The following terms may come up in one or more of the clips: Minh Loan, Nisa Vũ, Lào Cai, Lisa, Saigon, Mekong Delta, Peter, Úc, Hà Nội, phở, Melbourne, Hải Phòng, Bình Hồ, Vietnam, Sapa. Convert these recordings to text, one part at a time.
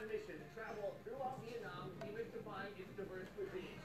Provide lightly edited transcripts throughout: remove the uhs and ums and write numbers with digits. on a mission to travel throughout Vietnam, demystifying its diverse cuisine.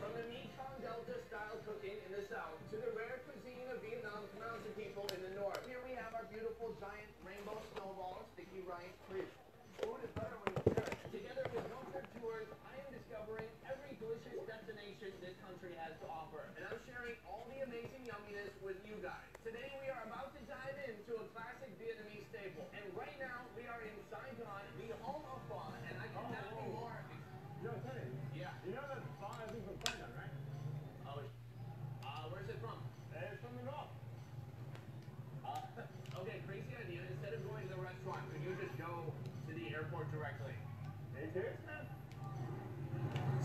From the Mekong Delta style cooking in the south to the rare cuisine of Vietnam's mountain people in the north. Here we have our beautiful giant rainbow snowball and sticky rice fruit. Food is better when you share it. Together with road trip tours, I am discovering every delicious destination this country has to offer. And I'm sharing all the amazing yumminess with you guys. Today we are about to dive into a classic Vietnamese staple. And right now we are in Saigon, the home of pho. And I cannot be more. Yo, Teddy. Yeah. You know that pho isn't from China, right? Oh, where's it from? It's from the north. Okay, crazy idea. Instead of going to the restaurant, could you just go the airport directly?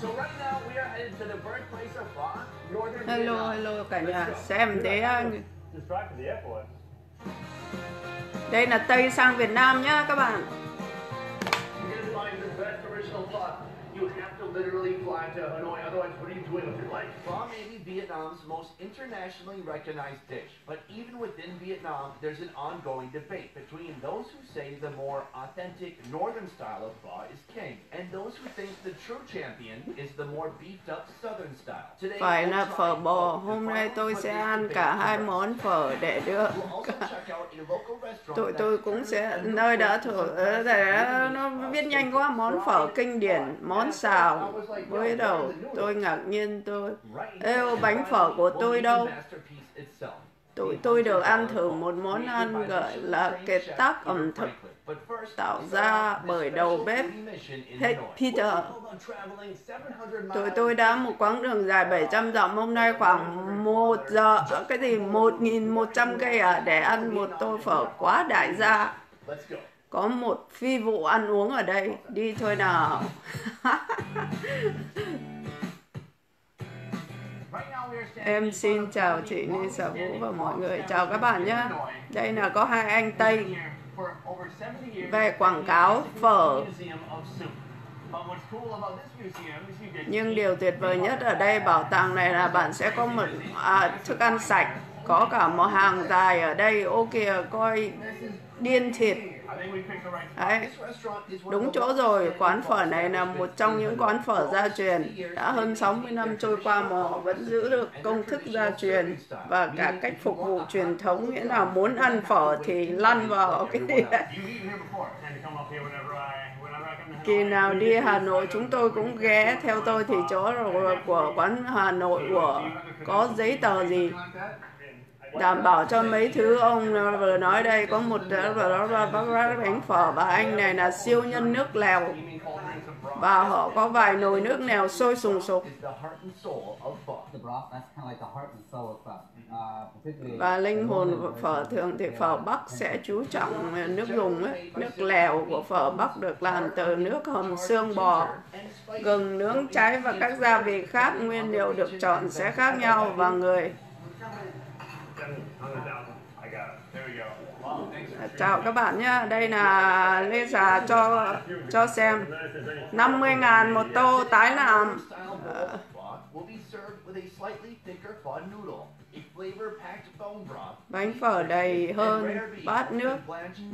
So right now we are headed to the birthplace of pho, northern Vietnam. Hello cả nhà. Xem thế đây là Tây sang Việt Nam nhá các bạn. You have to literally fly to Hanoi, otherwise what are you doing with your life? Pho may be Vietnam's most internationally recognized dish, but even within Vietnam, there's an ongoing debate between those who say the more authentic northern style of pho is king, and those who think the true champion is the more beefed up southern style. Today, phải là phở bò. Hôm nay tôi sẽ ăn cả hai món phở để đưa cả... Tụi tôi cũng sẽ nơi đã thử để nó viết nhanh quá món phở kinh điển, món xào. Mới đầu tôi ngạc nhiên tôi êu bánh phở của tôi đâu. Tụi tôi được ăn thử một món ăn gọi là kết tác ẩm thực tạo ra bởi đầu bếp Peter. Tụi tôi đã một quãng đường dài 700 dặm, hôm nay khoảng 1.100 cây để ăn một tô phở quá đại gia. Có một phi vụ ăn uống ở đây, đi thôi nào. Em xin chào chị Nisa Vũ và mọi người, chào các bạn nhé. Đây là có hai anh Tây về quảng cáo phở. Nhưng điều tuyệt vời nhất ở đây, bảo tàng này, là bạn sẽ có một thức ăn sạch. Có cả một hàng dài ở đây, ô kìa, coi điên thịt. Đấy, đúng chỗ rồi, quán phở này là một trong những quán phở gia truyền. Đã hơn 60 năm trôi qua mà họ vẫn giữ được công thức gia truyền và cả cách phục vụ truyền thống. Nghĩa là muốn ăn phở thì lăn vào cái đĩa. Kỳ nào đi Hà Nội chúng tôi cũng ghé, theo tôi thì chỗ của quán Hà Nội của có giấy tờ gì đảm bảo cho mấy thứ ông vừa nói đây. Có một bánh phở và anh này là siêu nhân nước lèo và họ có vài nồi nước lèo sôi sùng sục. Và linh hồn phở, thường thì phở Bắc sẽ chú trọng nước dùng ấy. Nước lèo của phở Bắc được làm từ nước hầm xương bò, gừng nướng cháy và các gia vị khác. Nguyên liệu được chọn sẽ khác nhau và người. Chào các bạn nhé, đây là Lisa cho xem 50.000 một tô tái làm. Bánh phở đầy hơn, bát nước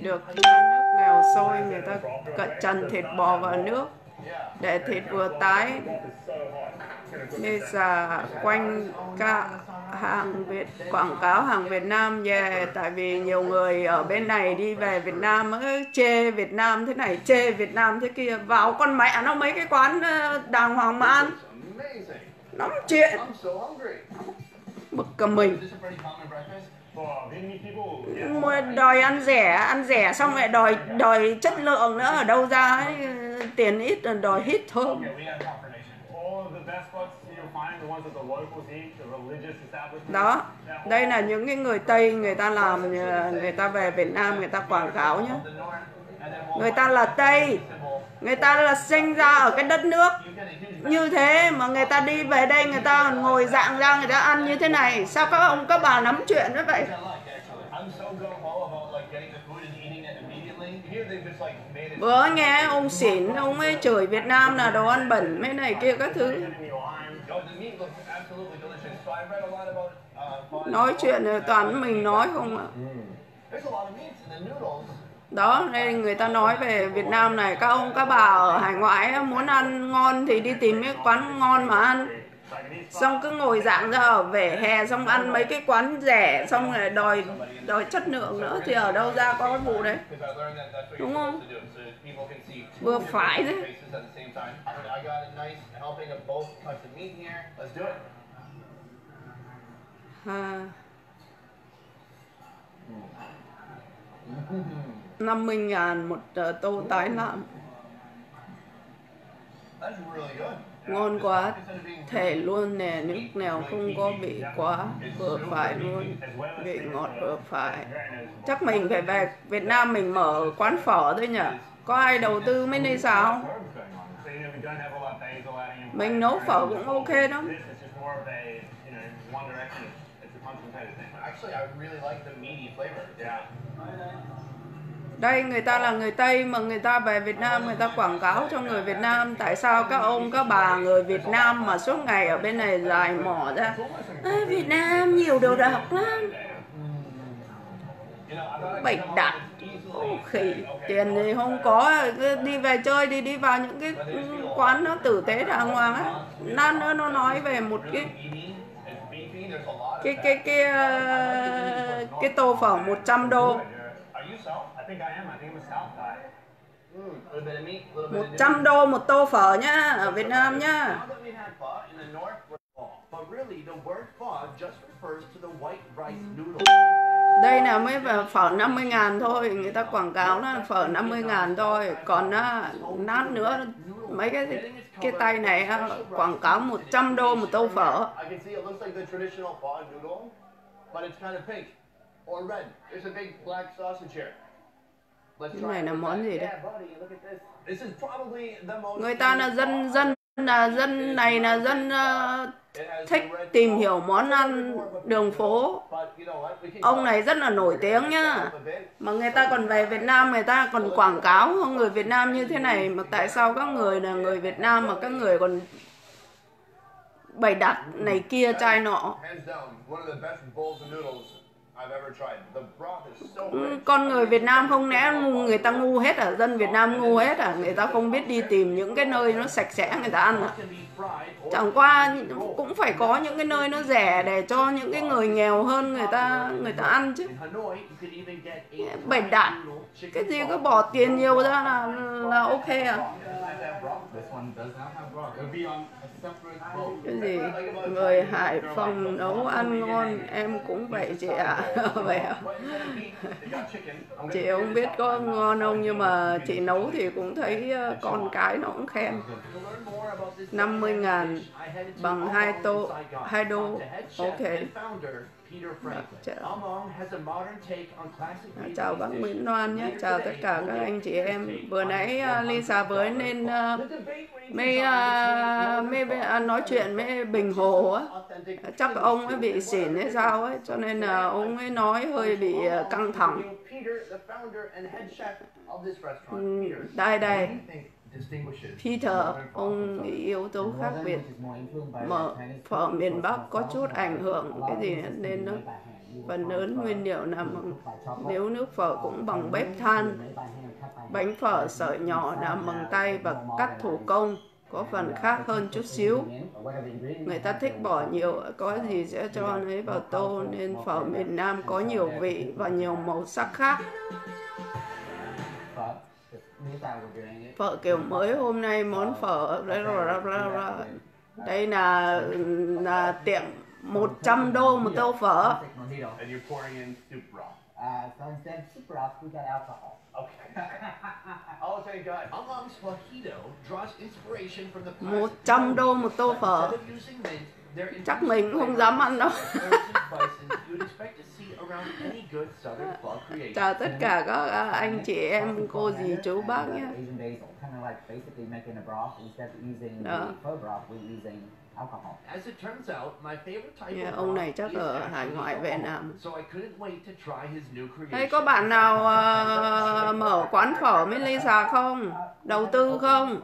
được nước nghèo sôi, người ta cận trần thịt bò vào nước để thịt vừa tái. Lisa quanh cả hàng Việt, quảng cáo hàng Việt Nam về, tại vì nhiều người ở bên này đi về Việt Nam chê Việt Nam thế này, chê Việt Nam thế kia. Vào con mẹ nó mấy cái quán đàng hoàng mà ăn, nóng chuyện, bực cả mình. Đòi ăn rẻ xong lại đòi chất lượng nữa, ở đâu ra ấy, tiền ít đòi hít thơm. Đó, đây là những cái người Tây người ta làm, người ta về Việt Nam người ta quảng cáo nhé. Người ta là Tây, người ta là sinh ra ở cái đất nước như thế mà người ta đi về đây người ta ngồi dạng ra người ta ăn như thế này. Sao các ông các bà nắm chuyện nữa vậy? Bữa nghe ông xỉn, ông ấy chửi Việt Nam là đồ ăn bẩn, mấy này kia các thứ. Nói chuyện toàn mình nói không ạ. Đó, nên người ta nói về Việt Nam này, các ông các bà ở hải ngoại ấy, muốn ăn ngon thì đi tìm cái quán ngon mà ăn. Xong cứ ngồi dạng ra ở vỉa hè, xong ăn mấy cái quán rẻ, xong lại đòi chất lượng nữa thì ở đâu ra có cái vụ đấy, đúng không? Vừa phải đấy. À. $50 một tô tái lạm. Ngon quá, thể luôn nè, nước nào không có vị quá, vừa phải luôn, vị ngọt vừa phải. Chắc mình phải về Việt Nam mình mở quán phở thôi nhỉ? Có ai đầu tư mới đi sao? Mình nấu phở cũng ok đó. Đây người ta là người Tây mà người ta về Việt Nam người ta quảng cáo cho người Việt Nam. Tại sao các ông các bà người Việt Nam mà suốt ngày ở bên này dài mỏ ra Việt Nam nhiều đồ độc lắm, bệnh đặc, khỉ, tiền thì không có, đi về chơi thì đi vào những cái quán nó tử tế đàng hoàng á. Nan nữa nó nói về một cái tô phở $100, 100 đô một tô phở nhá, ở Việt Nam nhá. Đây là mới phở 50.000 thôi, người ta quảng cáo là phở 50.000 thôi, còn nát nữa mấy cái tay này quảng cáo $100 một tô phở. Cái này là món gì đấy? Người ta là dân này là dân thích tìm hiểu món ăn đường phố. Ông này rất là nổi tiếng nhá, mà người ta còn về Việt Nam người ta còn quảng cáo người Việt Nam như thế này. Mà tại sao các người là người Việt Nam mà các người còn bày đặt này kia chai nọ? Con người Việt Nam không lẽ người ta ngu hết à? Dân Việt Nam ngu hết à? Người ta không biết đi tìm những cái nơi nó sạch sẽ người ta ăn à? Chẳng qua cũng phải có những cái nơi nó rẻ để cho những cái người nghèo hơn người ta ăn chứ. Bày đặt cái gì cứ bỏ tiền nhiều ra là ok à? Cái gì? Người Hải Phòng nấu ăn ngon, em cũng vậy chị ạ. Chị không biết có ngon không nhưng mà chị nấu thì cũng thấy con cái nó cũng khen. 50.000 bằng 2 đô, ok. Chào bác Minh Loan nhé, chào tất cả các anh chị em. Vừa nãy Lisa với nên nói chuyện với Bình Hồ á, chắc ông ấy bị xỉn hay sao ấy, cho nên là ông ấy nói hơi bị căng thẳng. Đây Peter, ông yếu tố khác biệt, mở phở miền Bắc có chút ảnh hưởng cái gì nên nó phần lớn nguyên liệu nằm nếu nước phở cũng bằng bếp than, bánh phở sợi nhỏ làm bằng tay và cắt thủ công, có phần khác hơn chút xíu. Người ta thích bỏ nhiều, có gì sẽ cho lấy vào tô nên phở miền Nam có nhiều vị và nhiều màu sắc khác. Phở kiểu mới hôm nay món phở đây là tiệm $100 một tô phở. $100 một tô phở. Chắc mình không dám ăn đâu. Chào tất cả các anh chị em, cô dì chú bác nhé. Yeah, ông này chắc ở hải ngoại về Nam. Thế có bạn nào mở quán phở với Lisa không? Đầu tư không?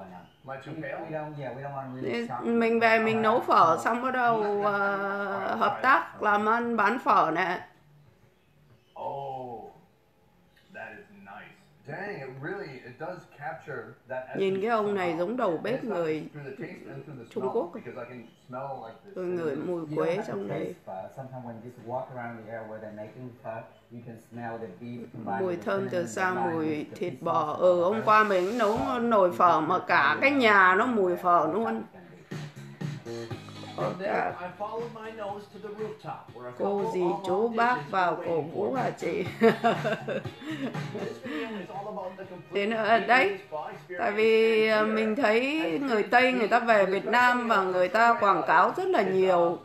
Mình về mình nấu phở xong bắt đầu hợp tác làm ăn bán phở nè. Nhìn cái ông này giống đầu bếp người Trung Quốc. Tôi ngửi mùi quế trong đây. Mùi thơm từ xa, mùi thịt bò. Hôm qua mình nấu nồi phở mà cả cái nhà nó mùi phở luôn. Cô dì chú bác vào cổ vũ hả chị? Thế nữa, đấy, tại vì mình thấy người Tây người ta về Việt Nam và người ta quảng cáo rất là nhiều.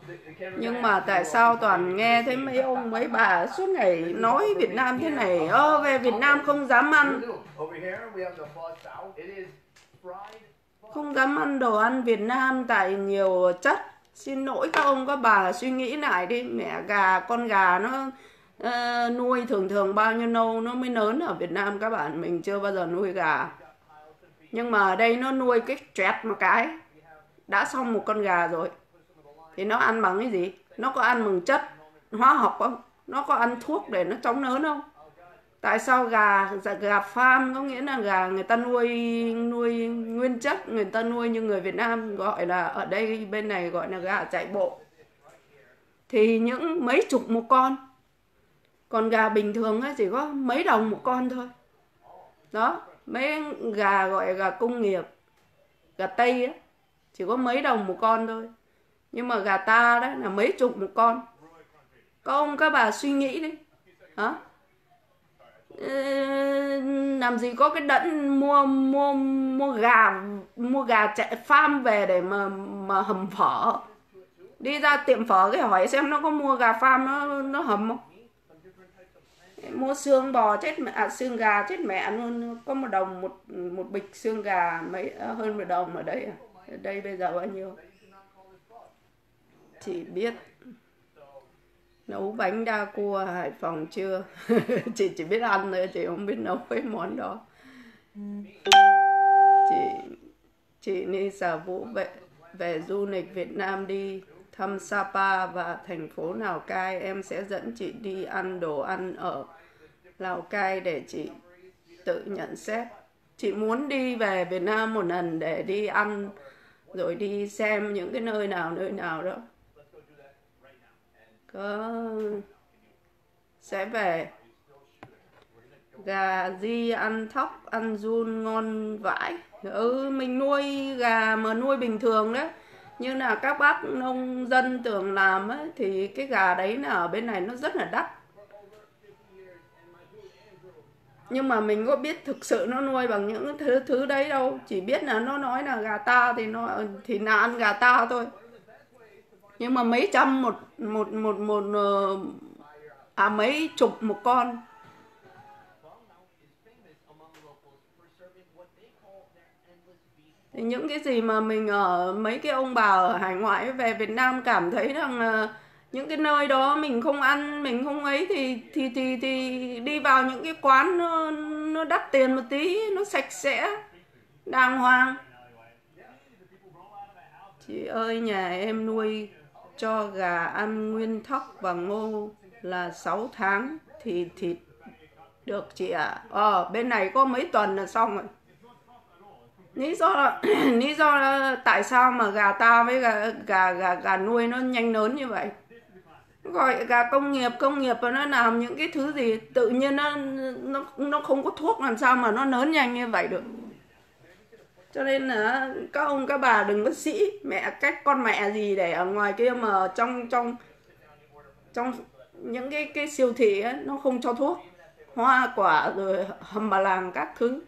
Nhưng mà tại sao toàn nghe thấy mấy ông mấy bà suốt ngày nói Việt Nam thế này, về Việt Nam không dám ăn. Không dám ăn đồ ăn Việt Nam tại nhiều chất. Xin lỗi các ông các bà suy nghĩ lại đi. Mẹ gà, con gà nó nuôi thường bao nhiêu lâu nó mới lớn ở Việt Nam các bạn. Mình chưa bao giờ nuôi gà. Nhưng mà ở đây nó nuôi cái chét một cái. Đã xong một con gà rồi. Thì nó ăn bằng cái gì? Nó có ăn bằng chất hóa học không? Nó có ăn thuốc để nó chống lớn không? Tại sao gà farm có nghĩa là gà người ta nuôi nguyên chất, người ta nuôi như người Việt Nam gọi là ở đây bên này gọi là gà chạy bộ. Thì những mấy chục một con. Còn gà bình thường ấy chỉ có mấy đồng một con thôi. Đó, mấy gà gọi là gà công nghiệp, gà Tây ấy, chỉ có mấy đồng một con thôi. Nhưng mà gà ta đấy là mấy chục một con. Các ông các bà suy nghĩ đi. Hả? Làm gì có cái đẫn mua gà chạy farm về để mà hầm phở. Đi ra tiệm phở cái hỏi xem nó có mua gà farm nó hầm không. Mua xương bò chết mẹ, xương gà chết mẹ luôn. Có một đồng một bịch xương gà mấy hơn một đồng ở đây. Ở đây bây giờ bao nhiêu? Chỉ biết nấu bánh đa cua Hải Phòng chưa? Chị chỉ biết ăn thôi, chị không biết nấu cái món đó. Chị Nisa Vũ về du lịch Việt Nam đi thăm Sapa và thành phố Lào Cai. Em sẽ dẫn chị đi ăn đồ ăn ở Lào Cai để chị tự nhận xét. Chị muốn đi về Việt Nam một lần để đi ăn rồi đi xem những cái nơi nào đó. Sẽ về. Gà di ăn thóc, ăn run ngon vãi. Mình nuôi gà mà nuôi bình thường đấy, như là các bác nông dân tưởng làm ấy, thì cái gà đấy là ở bên này nó rất là đắt. Nhưng mà mình có biết thực sự nó nuôi bằng những thứ đấy đâu. Chỉ biết là nó nói là gà ta thì là ăn gà ta thôi. Nhưng mà mấy trăm mấy chục một con. Thì những cái gì mà mình ở mấy cái ông bà ở hải ngoại về Việt Nam cảm thấy rằng những cái nơi đó mình không ăn, mình không ấy thì đi vào những cái quán nó đắt tiền một tí, nó sạch sẽ, đàng hoàng. Chị ơi, nhà em nuôi cho gà ăn nguyên thóc và ngô là 6 tháng thì thịt được chị ạ. Bên này có mấy tuần là xong rồi. Lý do là tại sao mà gà ta với gà nuôi nó nhanh lớn như vậy. Gọi gà công nghiệp và nó làm những cái thứ gì tự nhiên nó không có thuốc làm sao mà nó lớn nhanh như vậy được. Cho nên là các ông các bà đừng có sĩ mẹ cách con mẹ gì để ở ngoài kia mà trong những cái siêu thị ấy, nó không cho thuốc, hoa quả rồi hầm bà làng các thứ,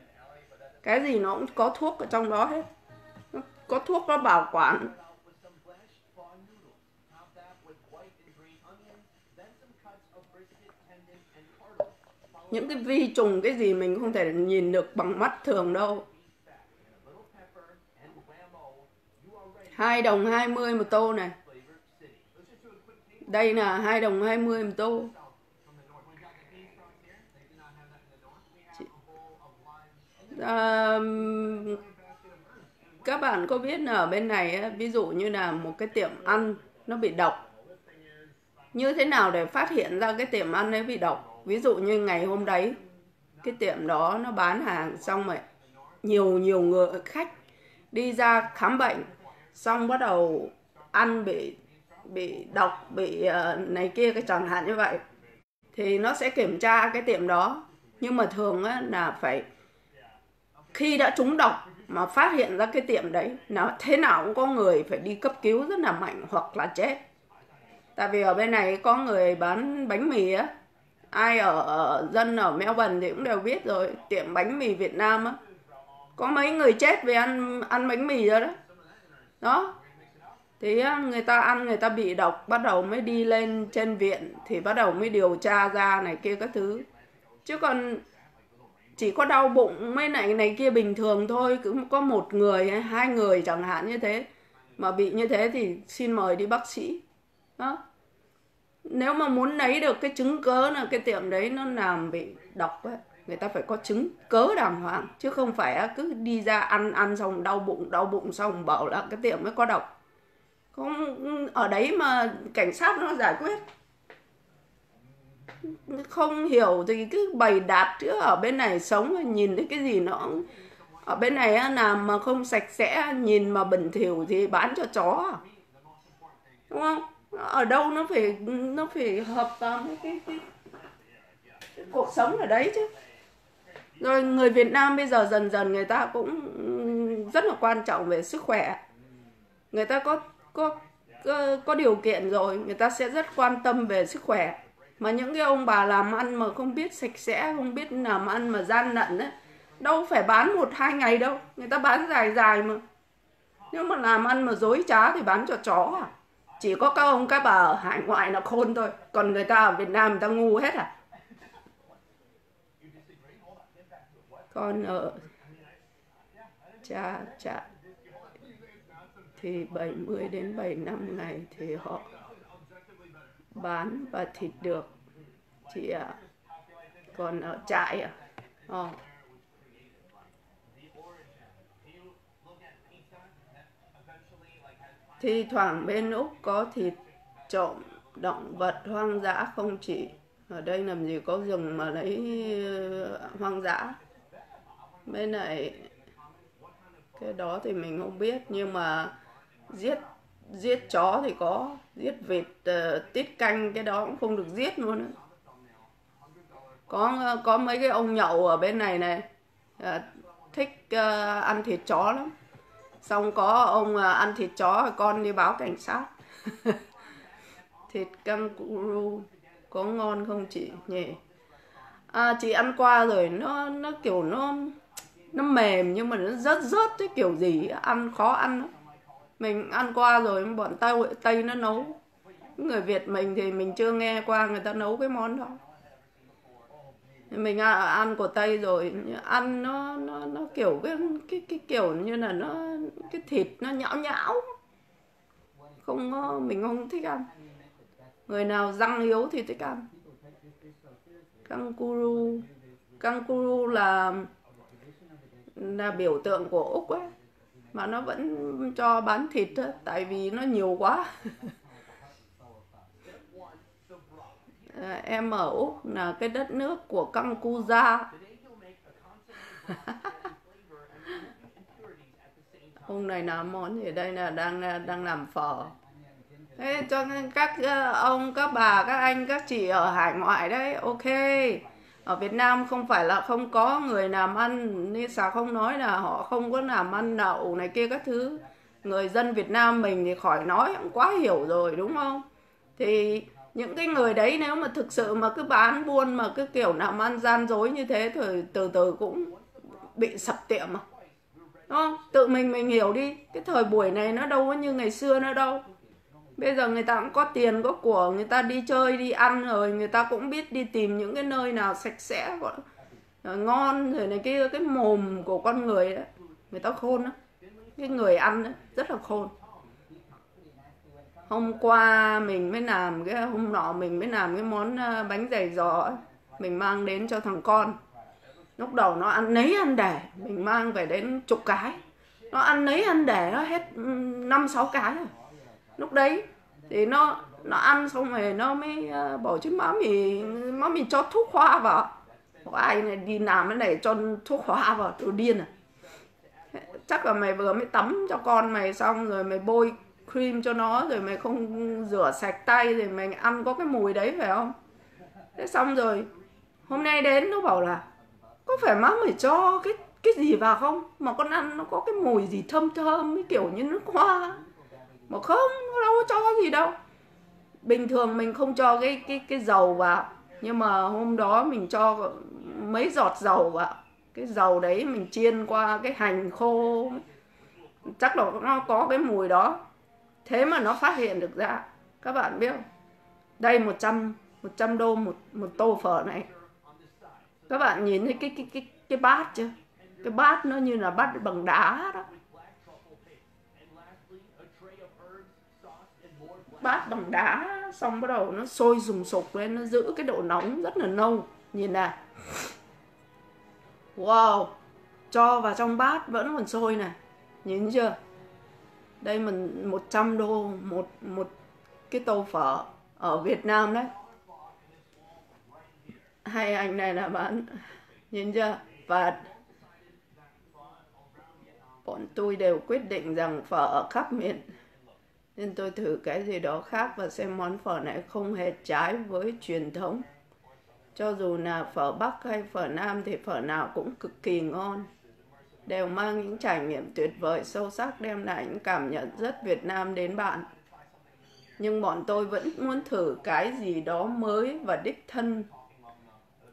cái gì nó cũng có thuốc ở trong đó hết, nó có thuốc nó bảo quản. Những cái vi trùng cái gì mình không thể nhìn được bằng mắt thường đâu. 2 đồng 20 một tô này. Đây là 2 đồng 20 một tô. Các bạn có biết là ở bên này ví dụ như là một cái tiệm ăn nó bị độc. Như thế nào để phát hiện ra cái tiệm ăn ấy bị độc? Ví dụ như ngày hôm đấy cái tiệm đó nó bán hàng xong rồi nhiều người khách đi ra khám bệnh, xong bắt đầu ăn bị độc, bị này kia cái chẳng hạn như vậy, thì nó sẽ kiểm tra cái tiệm đó. Nhưng mà thường á, là phải khi đã trúng độc mà phát hiện ra cái tiệm đấy là thế nào cũng có người phải đi cấp cứu rất là mạnh hoặc là chết. Tại vì ở bên này có người bán bánh mì á, ai ở dân ở Melbourne thì cũng đều biết rồi, tiệm bánh mì Việt Nam á, có mấy người chết vì ăn bánh mì rồi đó. Đó. Thì người ta ăn, người ta bị độc, bắt đầu mới đi lên trên viện, thì bắt đầu mới điều tra ra này kia các thứ. Chứ còn chỉ có đau bụng mấy này kia bình thường thôi, cứ có một người hay hai người chẳng hạn như thế mà bị như thế thì xin mời đi bác sĩ. Đó. Nếu mà muốn lấy được cái chứng cớ là cái tiệm đấy nó làm bị độc ấy, người ta phải có chứng cớ đàng hoàng, chứ không phải cứ đi ra ăn xong đau bụng xong bảo là cái tiệm mới có độc. Không, ở đấy mà cảnh sát nó giải quyết. Không hiểu thì cứ bày đặt, chứ ở bên này sống nhìn thấy cái gì nó ở bên này làm mà không sạch sẽ, nhìn mà bẩn thỉu thì bán cho chó, đúng không? Ở đâu nó phải hợp vào cái cuộc sống ở đấy chứ. Rồi người Việt Nam bây giờ dần người ta cũng rất là quan trọng về sức khỏe, người ta có điều kiện rồi người ta sẽ rất quan tâm về sức khỏe. Mà những cái ông bà làm ăn mà không biết sạch sẽ, không biết làm ăn mà gian lận ấy, đâu phải bán 1-2 ngày đâu, người ta bán dài mà. Nếu mà làm ăn mà dối trá thì bán cho chó à? Chỉ có các ông các bà ở hải ngoại là khôn thôi, còn người ta ở Việt Nam người ta ngu hết à? Còn ở cha thì 70 đến 75 ngày thì họ bán và thịt được chị ạ. Còn ở trại ạ, thi thoảng bên Úc có thịt trộm động vật hoang dã, không chỉ ở đây làm gì có rừng mà lấy hoang dã. Bên này cái đó thì mình không biết, nhưng mà giết chó thì có, giết vịt tiết canh cái đó cũng không được giết luôn ấy. Có mấy cái ông nhậu ở bên này này thích ăn thịt chó lắm, xong có ông ăn thịt chó con đi báo cảnh sát. Thịt kangaroo có ngon không chị nhỉ? À, chị ăn qua rồi, nó kiểu nó mềm nhưng mà nó rớt cái kiểu gì ăn khó ăn lắm. Mình ăn qua rồi, bọn Tây nó nấu. Người Việt mình thì mình chưa nghe qua người ta nấu cái món đó. Mình ăn của Tây rồi, ăn nó kiểu cái kiểu như là nó cái thịt nó nhão. Không, mình không thích ăn. Người nào răng yếu thì thích ăn. Kangaroo là biểu tượng của Úc ấy. Mà nó vẫn cho bán thịt thôi, tại vì nó nhiều quá. Em ở Úc là cái đất nước của kangaroo. Hôm này làm món gì đây, là đang làm phở. Thế cho các ông, các bà, các anh, các chị ở hải ngoại đấy, ok. Ở Việt Nam không phải là không có người làm ăn, Nisa không nói là họ không có làm ăn đậu này kia các thứ. Người dân Việt Nam mình thì khỏi nói, cũng quá hiểu rồi, đúng không? Thì những cái người đấy nếu mà thực sự mà cứ bán buôn mà cứ kiểu làm ăn gian dối như thế thì từ từ cũng bị sập tiệm mà, đúng không? Tự mình hiểu đi, cái thời buổi này nó đâu có như ngày xưa nữa đâu. Bây giờ người ta cũng có tiền, có của, người ta đi chơi, đi ăn rồi, người ta cũng biết đi tìm những cái nơi nào sạch sẽ, rồi ngon, rồi này kia, cái mồm của con người đấy. Người ta khôn đó, cái người ăn đó, rất là khôn. Hôm qua mình mới làm, hôm nọ mình mới làm cái món bánh dày giò ấy. Mình mang đến cho thằng con. Lúc đầu nó ăn nấy ăn để, mình mang về đến chục cái. Nó ăn nấy ăn để, nó hết 5-6 cái rồi. Lúc đấy thì nó ăn xong rồi nó mới bảo chứ má mì cho thuốc hoa vào. Ai này đi làm cái này cho thuốc hóa vào, tôi điên à. Chắc là mày vừa mới tắm cho con mày xong rồi mày bôi cream cho nó, rồi mày không rửa sạch tay, rồi mày ăn có cái mùi đấy phải không? Thế xong rồi hôm nay đến nó bảo là có phải má mày cho cái gì vào không? Mà con ăn nó có cái mùi gì thơm thơm, cái kiểu như nước hoa. Mà không, nó đâu có cho gì đâu. Bình thường mình không cho cái dầu vào, nhưng mà hôm đó mình cho mấy giọt dầu vào. Cái dầu đấy mình chiên qua cái hành khô, chắc là nó có cái mùi đó. Thế mà nó phát hiện được ra. Các bạn biết không? Đây 100 đô một tô phở này. Các bạn nhìn thấy cái bát chưa? Cái bát nó như là bát bằng đá đó. Bát bằng đá, xong bắt đầu nó sôi sùng sục lên, nó giữ cái độ nóng rất là lâu. Nhìn này. Wow, cho vào trong bát vẫn còn sôi này. Nhìn chưa? Đây mình 100 đô một cái tô phở ở Việt Nam đấy. Hai anh này là bán, nhìn chưa? Và bọn tôi đều quyết định rằng phở ở khắp miền. Nên tôi thử cái gì đó khác và xem món phở này không hề trái với truyền thống. Cho dù là phở Bắc hay phở Nam thì phở nào cũng cực kỳ ngon. Đều mang những trải nghiệm tuyệt vời sâu sắc, đem lại những cảm nhận rất Việt Nam đến bạn. Nhưng bọn tôi vẫn muốn thử cái gì đó mới và đích thân.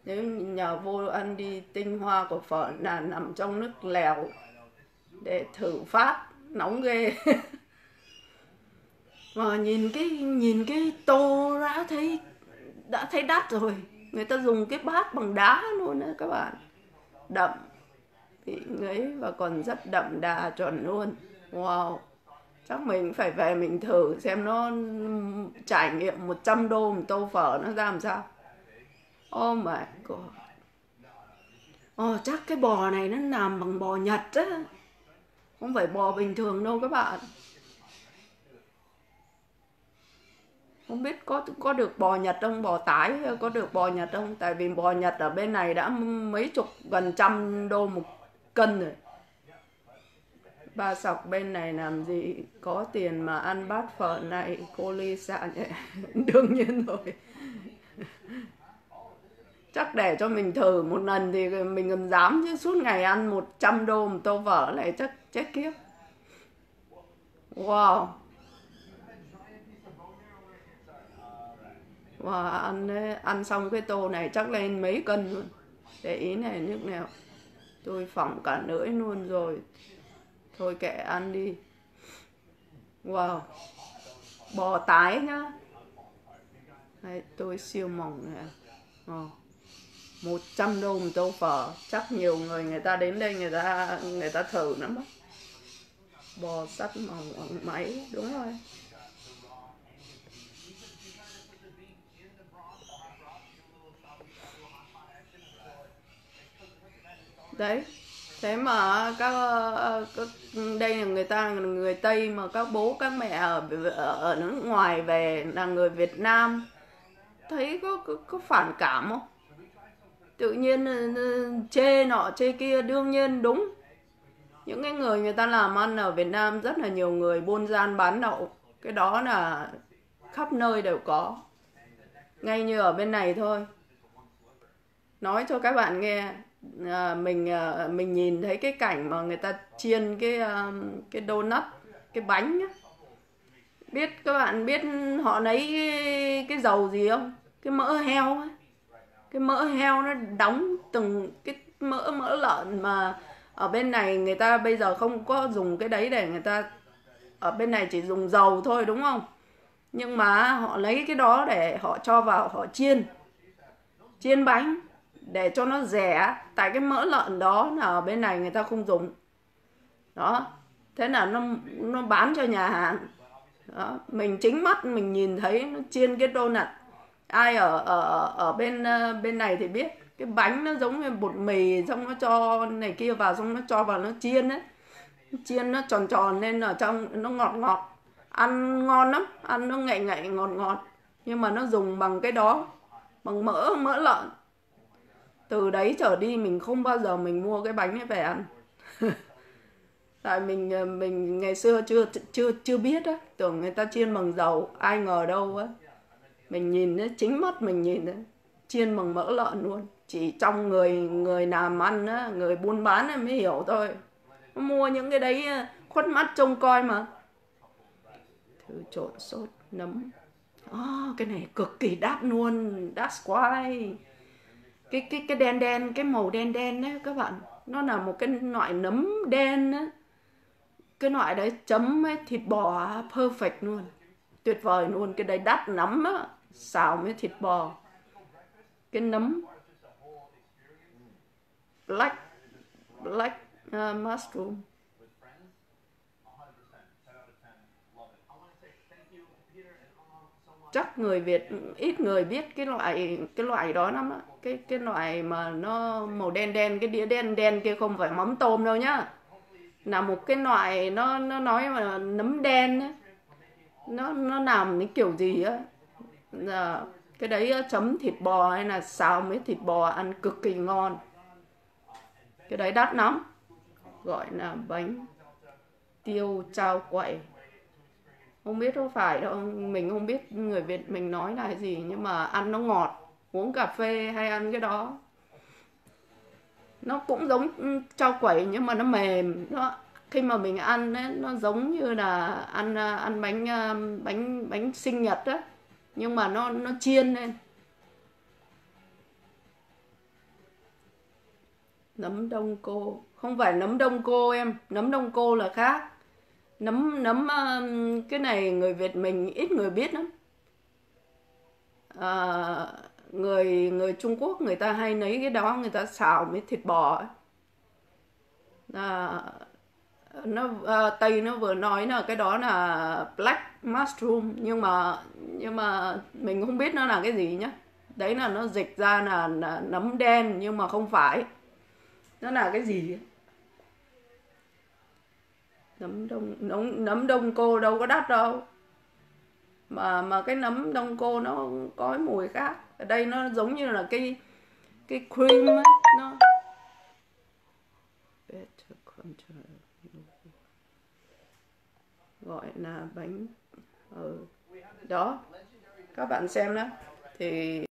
Nếu nhà vô ăn đi, tinh hoa của phở là nằm trong nước lèo để thử phát, nóng ghê. Mà nhìn cái tô đã thấy đắt rồi. Người ta dùng cái bát bằng đá luôn đó các bạn. Đậm vị ngấy và còn rất đậm đà chuẩn luôn. Wow. Chắc mình phải về mình thử xem nó trải nghiệm 100 đô một tô phở nó ra làm sao. Oh my god. Chắc cái bò này nó làm bằng bò Nhật á. Không phải bò bình thường đâu các bạn. Không biết có được bò Nhật không, bò tái có được bò Nhật không? Tại vì bò Nhật ở bên này đã mấy chục, gần trăm đô một cân rồi. Ba sọc bên này làm gì có tiền mà ăn bát phở này, cô Lisa nhỉ? Đương nhiên rồi. Chắc để cho mình thử một lần thì mình còn dám, chứ suốt ngày ăn 100 đô một tô phở này chắc chết kiếp. Wow. Và ăn xong cái tô này chắc lên mấy cân luôn. Để ý này, nước nào tôi phỏng cả lưỡi luôn rồi. Thôi kệ, ăn đi. Wow. Bò tái nhá. Đấy, tôi siêu mỏng này. 100 đô một tô phở. Chắc nhiều người ta đến đây người ta thử lắm đó. Bò sắt mỏng bằng máy. Đúng rồi. Đấy, thế mà các đây là người Tây, mà các bố các mẹ ở nước ngoài về là người Việt Nam thấy có phản cảm không? Tự nhiên chê nọ chê kia, đương nhiên đúng. Những cái người ta làm ăn ở Việt Nam rất là nhiều người buôn gian bán đậu, cái đó là khắp nơi đều có. Ngay như ở bên này thôi. Nói cho các bạn nghe. Mình nhìn thấy cái cảnh mà người ta chiên cái donut, cái bánh á. Biết các bạn biết họ lấy cái dầu gì không? Cái mỡ heo ấy. Cái mỡ heo nó đóng từng cái mỡ lợn, mà ở bên này người ta bây giờ không có dùng cái đấy, để người ta ở bên này chỉ dùng dầu thôi đúng không? Nhưng mà họ lấy cái đó để họ cho vào, họ chiên bánh để cho nó rẻ, tại cái mỡ lợn đó là ở bên này người ta không dùng đó. Thế là nó bán cho nhà hàng đó. Mình chính mắt mình nhìn thấy nó chiên cái donut. Ai ở bên này thì biết cái bánh nó giống như bột mì, xong nó cho này kia vào, xong nó cho vào nó chiên ấy. Chiên nó tròn tròn nên ở trong nó ngọt ngọt, ăn ngon lắm, ăn nó ngậy ngậy ngọt ngọt. Nhưng mà nó dùng bằng cái đó, bằng mỡ lợn. Từ đấy trở đi mình không bao giờ mình mua cái bánh ấy về ăn. Tại mình ngày xưa chưa biết á, tưởng người ta chiên bằng dầu, ai ngờ đâu á. Mình nhìn ấy, chính mắt mình nhìn ấy, chiên bằng mỡ lợn luôn. Chỉ trong người làm ăn á, người buôn bán ấy mới hiểu thôi. Mua những cái đấy khuất mắt trông coi mà. Thứ trộn sốt nấm. Cái này cực kỳ đắt luôn, that's why. Cái đen đen, cái màu đen đen đấy các bạn, nó là một cái loại nấm đen ấy. Cái loại đấy chấm ấy, thịt bò perfect luôn, tuyệt vời luôn. Cái đấy đắt lắm á, xào với thịt bò. Cái nấm black mushroom. Chắc người Việt ít người biết cái loại đó lắm á. Cái loại mà nó màu đen đen, cái đĩa đen đen kia không phải mắm tôm đâu nhá. Là một cái loại nó nói mà nấm đen ấy. Nó làm cái kiểu gì á. Cái đấy chấm thịt bò hay là xào mấy thịt bò ăn cực kỳ ngon. Cái đấy đắt lắm. Gọi là bánh tiêu trao quậy. Không biết có phải đâu, mình không biết người Việt mình nói là gì, nhưng mà ăn nó ngọt, uống cà phê hay ăn cái đó. Nó cũng giống trao quẩy nhưng mà nó mềm. Khi mà mình ăn ấy, nó giống như là ăn bánh sinh nhật á, nhưng mà nó chiên lên. Nấm đông cô, không phải nấm đông cô em, nấm đông cô là khác. Nấm cái này người Việt mình ít người biết lắm. Người Trung Quốc người ta hay lấy cái đó, người ta xào với thịt bò ấy. Tây nó vừa nói là cái đó là black mushroom, nhưng mà mình không biết nó là cái gì nhá. Đấy là nó dịch ra là nấm đen nhưng mà không phải. Nó là cái gì ấy? Nấm đông cô đâu có đắt đâu. Mà cái nấm đông cô nó có cái mùi khác. Ở đây nó giống như là cái cream ấy, nó gọi là bánh đó. Các bạn xem đó thì